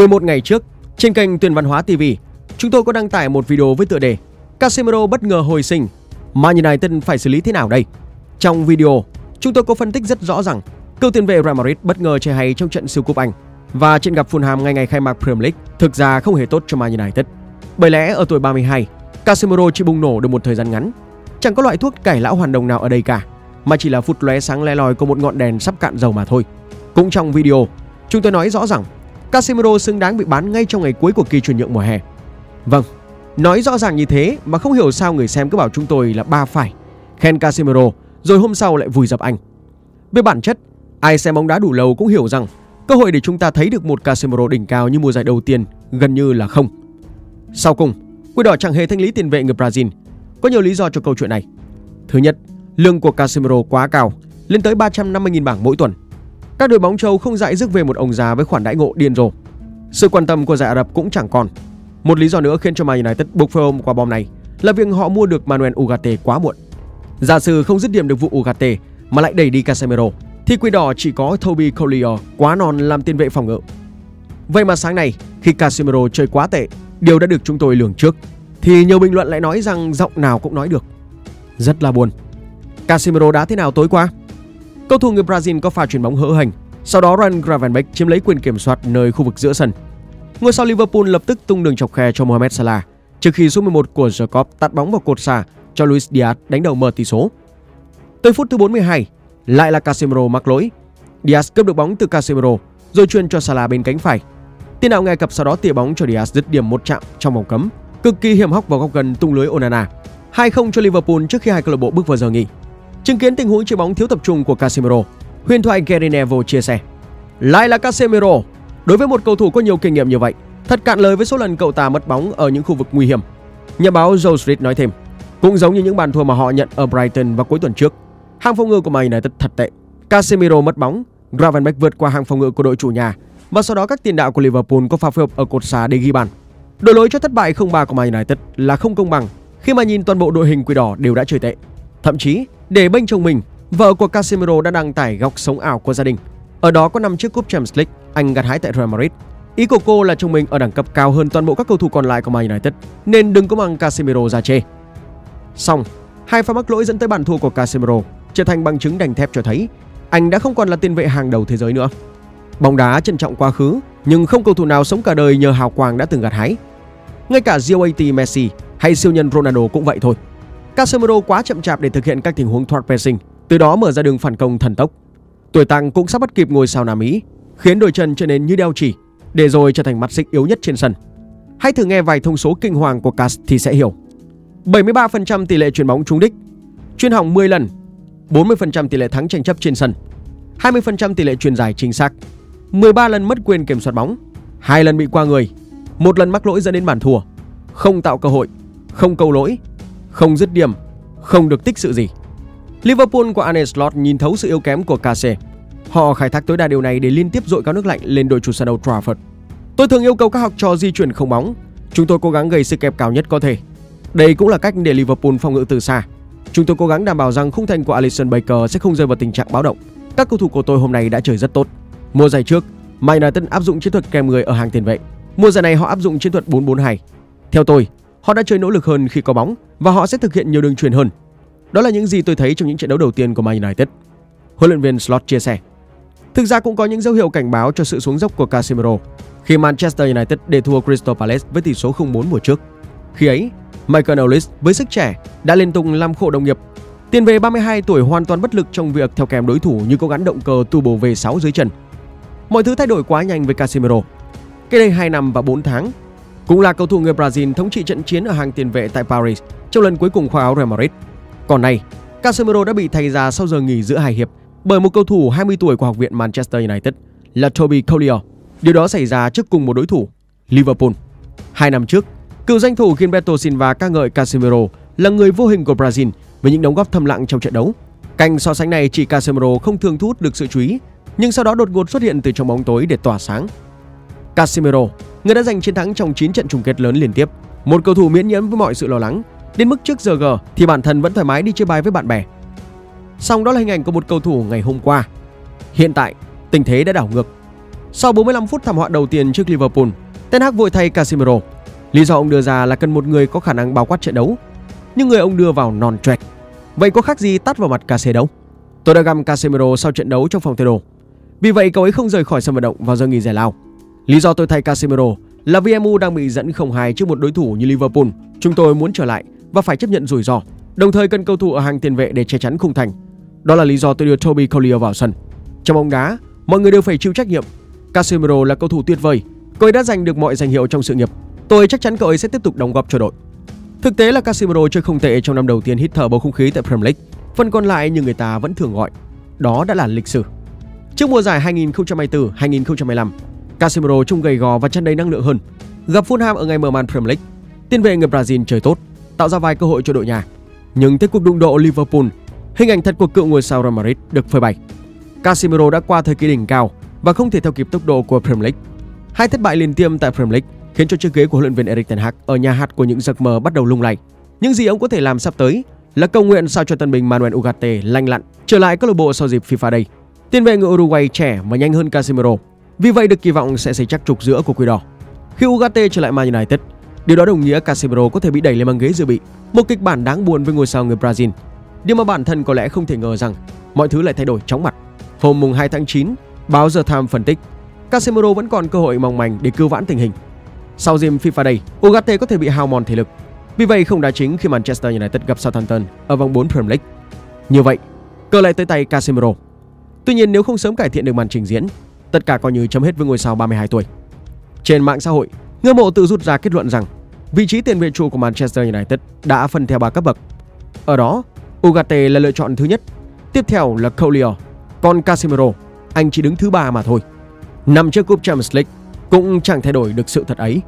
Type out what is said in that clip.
11 ngày trước, trên kênh Tuyền Văn Hóa TV, chúng tôi có đăng tải một video với tựa đề Casemiro bất ngờ hồi sinh, Man United phải xử lý thế nào đây? Trong video, chúng tôi có phân tích rất rõ rằng cựu tiền vệ Real Madrid bất ngờ chơi hay trong trận siêu cúp Anh và trận gặp Fulham ngay ngày khai mạc Premier League thực ra không hề tốt cho Man United. Bởi lẽ ở tuổi 32, Casemiro chỉ bùng nổ được một thời gian ngắn. Chẳng có loại thuốc cải lão hoàn đồng nào ở đây cả, mà chỉ là phút lóe sáng le lòi của một ngọn đèn sắp cạn dầu mà thôi. Cũng trong video, chúng tôi nói rõ rằng Casemiro xứng đáng bị bán ngay trong ngày cuối của kỳ chuyển nhượng mùa hè. Vâng, nói rõ ràng như thế mà không hiểu sao người xem cứ bảo chúng tôi là ba phải, khen Casemiro rồi hôm sau lại vùi dập anh. Về bản chất, ai xem bóng đá đủ lâu cũng hiểu rằng cơ hội để chúng ta thấy được một Casemiro đỉnh cao như mùa giải đầu tiên gần như là không. Sau cùng, Quỷ Đỏ chẳng hề thanh lý tiền vệ người Brazil. Có nhiều lý do cho câu chuyện này. Thứ nhất, lương của Casemiro quá cao, lên tới 350.000 bảng mỗi tuần. Các đội bóng châu không dại dứt về một ông già với khoản đãi ngộ điên rồ. Sự quan tâm của giải Ả Rập cũng chẳng còn. Một lý do nữa khiến cho Man United buộc phải ôm quả bom này là việc họ mua được Manuel Ugarte quá muộn. Giả sử không dứt điểm được vụ Ugarte mà lại đẩy đi Casemiro, thì Quỷ Đỏ chỉ có Toby Collyer quá non làm tiền vệ phòng ngự. Vậy mà sáng nay, khi Casemiro chơi quá tệ, điều đã được chúng tôi lường trước, thì nhiều bình luận lại nói rằng giọng nào cũng nói được. Rất là buồn. Casemiro đá thế nào tối qua? Cầu thủ người Brazil có pha chuyền bóng hỡ hành, sau đó Ryan Gravenberch chiếm lấy quyền kiểm soát nơi khu vực giữa sân. Ngôi sao Liverpool lập tức tung đường chọc khe cho Mohamed Salah, trước khi số 11 của Jacob tạt bóng vào cột xa cho Luis Diaz đánh đầu mở tỷ số. Tới phút thứ 42, lại là Casemiro mắc lỗi. Diaz cướp được bóng từ Casemiro rồi chuyền cho Salah bên cánh phải. Tiền đạo Ai Cập sau đó tỉa bóng cho Diaz dứt điểm một chạm trong vòng cấm, cực kỳ hiểm hóc vào góc gần tung lưới Onana. 2-0 cho Liverpool trước khi hai câu lạc bộ bước vào giờ nghỉ. Chứng kiến tình huống chơi bóng thiếu tập trung của Casemiro, huyền thoại Gary Neville chia sẻ: "Lại là Casemiro. Đối với một cầu thủ có nhiều kinh nghiệm như vậy, thật cạn lời với số lần cậu ta mất bóng ở những khu vực nguy hiểm." Nhà báo Joe Street nói thêm: "Cũng giống như những bàn thua mà họ nhận ở Brighton vào cuối tuần trước, hàng phòng ngự của Man United thật tệ. Casemiro mất bóng, Gravenberch vượt qua hàng phòng ngự của đội chủ nhà và sau đó các tiền đạo của Liverpool có pha phối hợp ở cột xa để ghi bàn." Đổ lỗi cho thất bại 0-3 của Man United là không công bằng khi mà nhìn toàn bộ đội hình Quỷ Đỏ đều đã chơi tệ. Thậm chí, để bênh chồng mình, vợ của Casemiro đã đăng tải góc sống ảo của gia đình. Ở đó có 5 chiếc cúp Champions League Anh gặt hái tại Real Madrid. Ý của cô là chồng mình ở đẳng cấp cao hơn toàn bộ các cầu thủ còn lại của Man United, nên đừng có mang Casemiro ra chê. Xong, hai pha mắc lỗi dẫn tới bàn thua của Casemiro trở thành bằng chứng đành thép cho thấy anh đã không còn là tiền vệ hàng đầu thế giới nữa. Bóng đá trân trọng quá khứ, nhưng không cầu thủ nào sống cả đời nhờ hào quang đã từng gặt hái. Ngay cả GOAT Messi hay siêu nhân Ronaldo cũng vậy thôi. Casemiro quá chậm chạp để thực hiện các tình huống thoát pressing, từ đó mở ra đường phản công thần tốc. Tuổi tăng cũng sắp bắt kịp ngôi sao Nam Mỹ, khiến đôi chân trở nên như đeo chỉ, để rồi trở thành mắt xích yếu nhất trên sân. Hãy thử nghe vài thông số kinh hoàng của Cas thì sẽ hiểu. 73% tỷ lệ chuyền bóng trúng đích, chuyền hỏng 10 lần, 40% tỷ lệ thắng tranh chấp trên sân, 20% tỷ lệ chuyền dài chính xác, 13 lần mất quyền kiểm soát bóng, 2 lần bị qua người, 1 lần mắc lỗi dẫn đến bàn thua, không tạo cơ hội, không cầu lỗi, không dứt điểm, không được tích sự gì. Liverpool của Arne Slot nhìn thấu sự yếu kém của Case. Họ khai thác tối đa điều này để liên tiếp dội cáo nước lạnh lên đội chủ sân Old Trafford. Tôi thường yêu cầu các học trò di chuyển không bóng. Chúng tôi cố gắng gây sự kẹp cao nhất có thể. Đây cũng là cách để Liverpool phòng ngự từ xa. Chúng tôi cố gắng đảm bảo rằng khung thành của Alisson Becker sẽ không rơi vào tình trạng báo động. Các cầu thủ của tôi hôm nay đã chơi rất tốt. Mùa giải trước, Man United áp dụng chiến thuật kèm người ở hàng tiền vệ. Mùa giải này họ áp dụng chiến thuật 4-4-2. Theo tôi, họ đã chơi nỗ lực hơn khi có bóng và họ sẽ thực hiện nhiều đường chuyền hơn. Đó là những gì tôi thấy trong những trận đấu đầu tiên của Man United. Huấn luyện viên Slot chia sẻ. Thực ra cũng có những dấu hiệu cảnh báo cho sự xuống dốc của Casemiro khi Manchester United để thua Crystal Palace với tỷ số 0-4 mùa trước. Khi ấy, Michael Olise với sức trẻ đã liên tục làm khổ đồng nghiệp. Tiền vệ 32 tuổi hoàn toàn bất lực trong việc theo kèm đối thủ như có gắn động cơ turbo V6 dưới chân. Mọi thứ thay đổi quá nhanh với Casemiro. Cách đây 2 năm và 4 tháng, cũng là cầu thủ người Brazil thống trị trận chiến ở hàng tiền vệ tại Paris trong lần cuối cùng khoác áo Real Madrid. Còn nay, Casemiro đã bị thay ra sau giờ nghỉ giữa hai hiệp bởi một cầu thủ 20 tuổi của học viện Manchester United là Toby Collyer. Điều đó xảy ra trước cùng một đối thủ, Liverpool. 2 năm trước, cựu danh thủ Gilberto Silva ca ngợi Casemiro là người vô hình của Brazil với những đóng góp thầm lặng trong trận đấu. Cảnh so sánh này chỉ Casemiro không thường thu hút được sự chú ý, nhưng sau đó đột ngột xuất hiện từ trong bóng tối để tỏa sáng. Casemiro, người đã giành chiến thắng trong 9 trận chung kết lớn liên tiếp, một cầu thủ miễn nhiễm với mọi sự lo lắng, đến mức trước giờ G thì bản thân vẫn thoải mái đi chơi bài với bạn bè. Song đó là hình ảnh của một cầu thủ ngày hôm qua. Hiện tại, tình thế đã đảo ngược. Sau 45 phút thảm họa đầu tiên trước Liverpool, Ten Hag vội thay Casemiro. Lý do ông đưa ra là cần một người có khả năng bao quát trận đấu, nhưng người ông đưa vào non choẹt. Vậy có khác gì tát vào mặt Case đâu? Tôi đã găm Casemiro sau trận đấu trong phòng thay đồ. Vì vậy cậu ấy không rời khỏi sân vận động vào giờ nghỉ giải lao. Lý do tôi thay Casemiro là vì MU đang bị dẫn 0-2 trước một đối thủ như Liverpool. Chúng tôi muốn trở lại và phải chấp nhận rủi ro, đồng thời cần cầu thủ ở hàng tiền vệ để che chắn khung thành. Đó là lý do tôi đưa Toby Collyer vào sân. Trong bóng đá, mọi người đều phải chịu trách nhiệm. Casemiro là cầu thủ tuyệt vời, cậu ấy đã giành được mọi danh hiệu trong sự nghiệp. Tôi chắc chắn cậu ấy sẽ tiếp tục đóng góp cho đội. Thực tế là Casemiro chơi không tệ trong năm đầu tiên hít thở bầu không khí tại Premier League. Phần còn lại như người ta vẫn thường gọi, đó đã là lịch sử. Trước mùa giải 2024-2025, Casemiro trông gầy gò và tràn đầy năng lượng hơn. Gặp Fulham ở ngày mở màn Premier League, tiền vệ người Brazil chơi tốt, tạo ra vài cơ hội cho đội nhà. Nhưng tới cuộc đụng độ Liverpool, hình ảnh thật của cựu ngôi sao Real Madrid được phơi bày. Casemiro đã qua thời kỳ đỉnh cao và không thể theo kịp tốc độ của Premier League. Hai thất bại liên tiếp tại Premier League khiến cho chiếc ghế của huấn luyện viên Erik ten Hag ở nhà hạt của những giấc mơ bắt đầu lung lay. Những gì ông có thể làm sắp tới là cầu nguyện sao cho tân binh Manuel Ugarte lành lặn trở lại câu lạc bộ sau dịp FIFA Day. Tiền vệ người Uruguay trẻ và nhanh hơn Casemiro, vì vậy được kỳ vọng sẽ xây chắc trục giữa của Quỷ Đỏ. Khi Ugarte trở lại Man United, điều đó đồng nghĩa Casemiro có thể bị đẩy lên băng ghế dự bị, một kịch bản đáng buồn với ngôi sao người Brazil. Điều mà bản thân có lẽ không thể ngờ rằng mọi thứ lại thay đổi chóng mặt. Hôm mùng 2 tháng 9, báo The Time phân tích Casemiro vẫn còn cơ hội mong manh để cứu vãn tình hình. Sau dịp FIFA Day, Ugarte có thể bị hao mòn thể lực, vì vậy không đá chính khi Manchester United gặp Southampton ở vòng 4 Premier League. Như vậy, cờ lại tới tay Casemiro. Tuy nhiên, nếu không sớm cải thiện được màn trình diễn, tất cả coi như chấm hết với ngôi sao 32 tuổi. Trên mạng xã hội, người mộ tự rút ra kết luận rằng vị trí tiền vệ trụ của Manchester United đã phân theo 3 cấp bậc. Ở đó, Ugarte là lựa chọn thứ nhất, tiếp theo là Collyer, còn Casemiro, anh chỉ đứng thứ 3 mà thôi. Năm trước Cup Champions League cũng chẳng thay đổi được sự thật ấy.